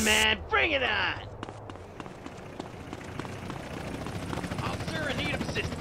on, man! Bring it on! Officer, I need assistance.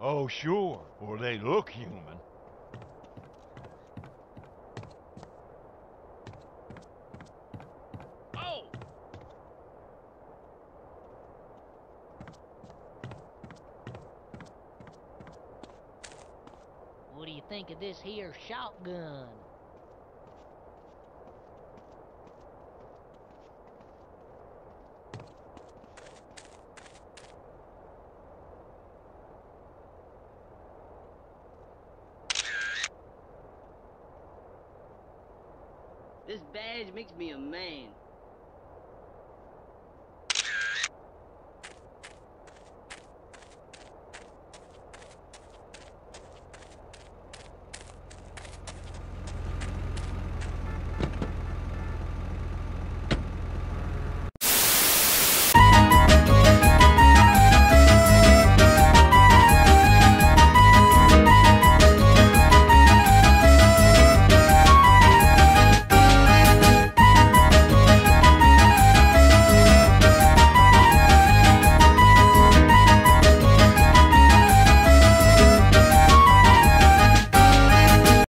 Oh, sure. Or they look human. think of this here shotgun? This badge makes me a man.